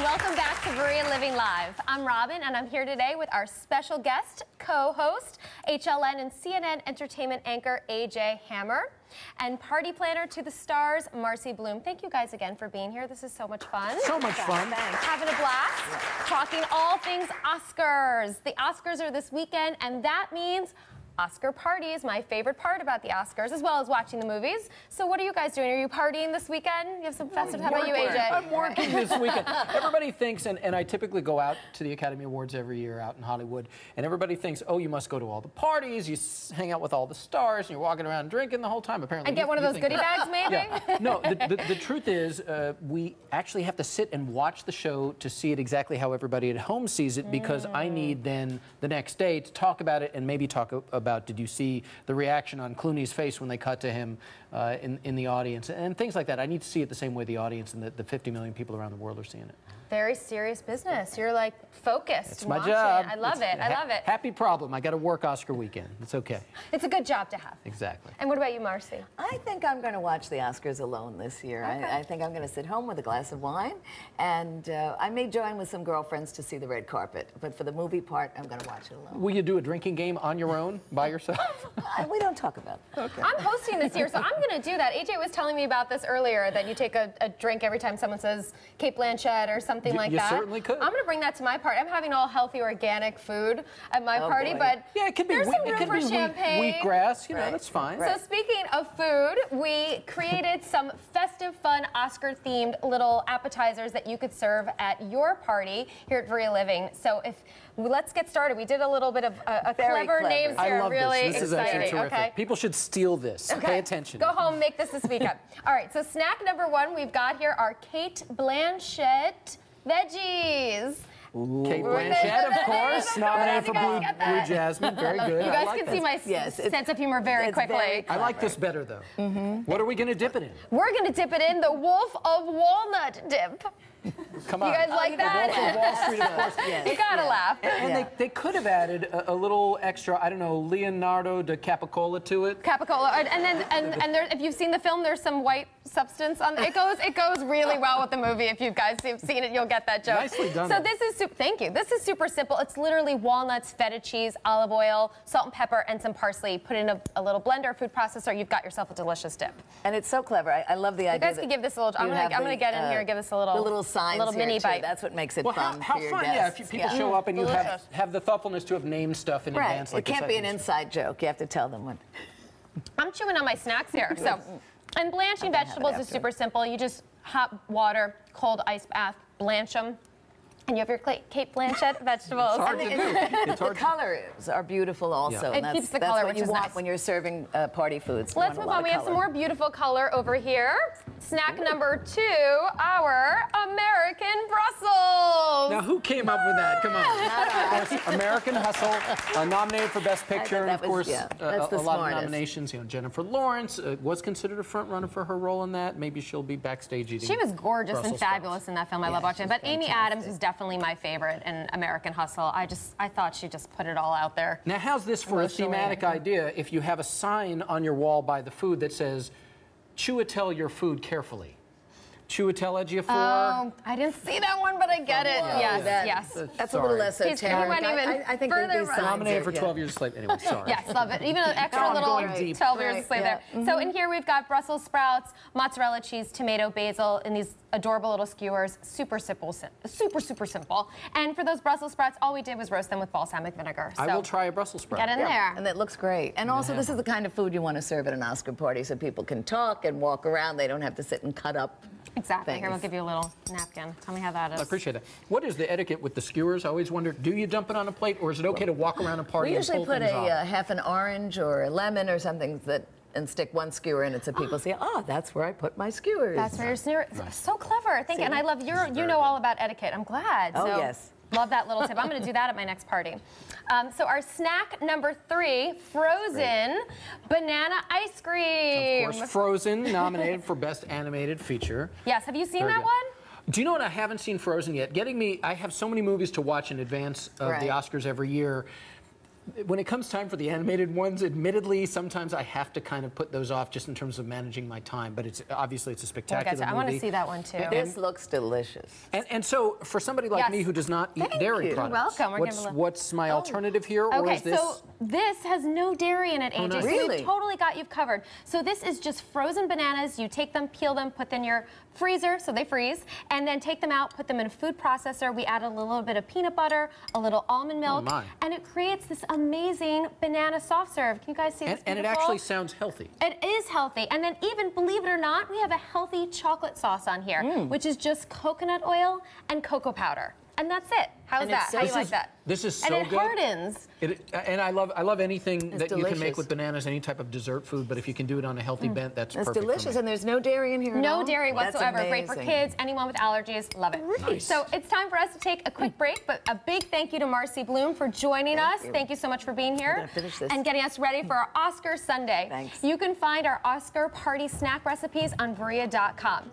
and welcome back to Varia Living Live. I'm Robin, and I'm here today with our special guest, co-host, HLN and CNN entertainment anchor, AJ Hammer, and party planner to the stars, Marcy Blum. Thank you guys again for being here. This is so much fun. So much fun. Thanks. Having a blast, talking all things Oscars. The Oscars are this weekend, and that means Oscar parties, my favorite part about the Oscars, as well as watching the movies. So what are you guys doing? Are you partying this weekend? You have some festive. How about you, AJ? I'm working this weekend. Everybody thinks, and I typically go out to the Academy Awards every year out in Hollywood, and everybody thinks, oh, you must go to all the parties, you hang out with all the stars, and you're walking around drinking the whole time. Apparently, and get one of those goodie bags, maybe? Yeah. No, the truth is we actually have to sit and watch the show to see it exactly how everybody at home sees it, because I need then the next day to talk about it and maybe talk about did you see the reaction on Clooney's face when they cut to him in the audience and things like that. I need to see it the same way the audience and the 50 million people around the world are seeing it. Very serious business. You're like focused. It's my job. I love it. I love it. Happy problem. I got to work Oscar weekend. It's okay. It's a good job to have. Exactly. And what about you, Marcy? I think I'm going to watch the Oscars alone this year. Okay. I think I'm going to sit home with a glass of wine, and I may join with some girlfriends to see the red carpet. But for the movie part, I'm going to watch it alone. Will you do a drinking game on your own? By yourself? We don't talk about it. Okay. I'm hosting this year, so I'm going to do that. AJ was telling me about this earlier, that you take a drink every time someone says Cate Blanchett or something like that. You certainly could. I'm going to bring that to my party. I'm having all healthy organic food at my party, but yeah, it could be there's some room for champagne. Wheatgrass, you know, that's fine. Right. So speaking of food, we created some festive, fun, Oscar-themed little appetizers that you could serve at your party here at Varia Living. So if let's get started. We did a little bit of a clever names here. I love this. This is actually terrific. Okay. People should steal this. Okay. Pay attention. Go home, make this weekend. All right, so snack number one we've got here are Cate Blanchett veggies. Ooh. Cate Blanchett, of course, nominated for Blue Jasmine. Very good. You guys can see my sense of humor very quickly. I like this better, though. What are we going to dip it in? We're going to dip it in the Wolf of Walnut dip. Come on. You guys like that? The Wolf of Wall Street, of course. Yes. You gotta laugh. And they could have added a little extra, I don't know, Leonardo DiCaprio to it. Capicola. And then and there, if you've seen the film, there's some white substance on it. It goes really well with the movie. If you guys have seen it, you'll get that joke. Nicely done. So this is super, thank you. This is super simple. It's literally walnuts, feta cheese, olive oil, salt and pepper, and some parsley. Put in a little blender, food processor. You've got yourself a delicious dip. And it's so clever. I love the idea. You guys can give this a little. I'm gonna get in here and give this a little. The little signs, little mini bite. That's what makes it fun. How fun! Yeah, if people show up and you have the thoughtfulness to have named stuff in advance. It can't be an inside joke. You have to tell them what. I'm chewing on my snacks here. So, and blanching vegetables is super simple. You just hot water, cold ice bath, blanch them, and you have your Cate Blanchett vegetables. The colors are beautiful also. It keeps the color, which is nice. That's what you want when you're serving party foods. Let's move on. We have some more beautiful color over here. Snack number two, our American Brussels. Now, who came up with that? Come on. American Hustle, nominated for Best Picture, and of course, a lot of nominations. You know, Jennifer Lawrence was considered a front runner for her role in that. Maybe she'll be backstage eating. She was gorgeous and fabulous in that film. I love watching it. But Amy Adams was definitely my favorite in American Hustle. I thought she just put it all out there. Now, how's this for a thematic idea? If you have a sign on your wall by the food that says, Chiwetel your food carefully. Chiwetel Ejiofor. Oh, I didn't see that one, but I get it. Yes, yes. That's a little less esoteric. I think they'd be nominated for 12 Years a Slave. Anyway, sorry. Yes, love it. Even an extra little 12 Years a Slave there. So in here we've got Brussels sprouts, mozzarella cheese, tomato, basil, and these adorable little skewers. Super simple, super simple. And for those Brussels sprouts, all we did was roast them with balsamic vinegar. So I will try a Brussels sprout. Get in there. And that looks great. And also, this is the kind of food you want to serve at an Oscar party, so people can talk and walk around. They don't have to sit and cut up. Exactly. Things. Here, we'll give you a little napkin. Tell me how that is. I appreciate that. What is the etiquette with the skewers? I always wonder, do you dump it on a plate, or is it okay to walk around a party and pull things off? We usually put half an orange or a lemon or something and stick one skewer in it, so people say, oh, that's where I put my skewers. That's where your skewer. So clever. Thank you. And I love you know all about etiquette. I'm glad. Oh, so. Yes. Love that little tip. I'm going to do that at my next party. So our snack number three, Frozen banana ice cream. Of course, Frozen, nominated for Best Animated Feature. Yes, have you seen that one? Do you know what? I haven't seen Frozen yet. I have so many movies to watch in advance of the Oscars every year. when it comes time for the animated ones, admittedly, sometimes I have to kind of put those off just in terms of managing my time. But it's obviously it's a spectacular movie. I want to see that one too. And this looks delicious. And so for somebody like me who does not eat dairy products, what's my alternative here? Okay, or is this... so this has no dairy in it, AJ. Oh, really? So you totally got you covered. So this is just frozen bananas. You take them, peel them, put them in your freezer so they freeze, and then take them out, put them in a food processor. We add a little bit of peanut butter, a little almond milk, and it creates this amazing banana soft serve. Can you guys see this? And it actually sounds healthy. It is healthy. And then even, believe it or not, we have a healthy chocolate sauce on here, which is just coconut oil and cocoa powder. And that's it. How's that? How do you like that? This is so good. And it hardens. And I love anything that you can make with bananas, any type of dessert food, but if you can do it on a healthy bent, that's perfect. It's delicious, and there's no dairy in here at all? No dairy whatsoever. Great for kids, anyone with allergies, love it. Nice. So it's time for us to take a quick break, but a big thank you to Marcy Blum for joining us. Thank you so much for being here and getting us ready for our Oscar Sunday. Thanks. You can find our Oscar party snack recipes on Varia.com.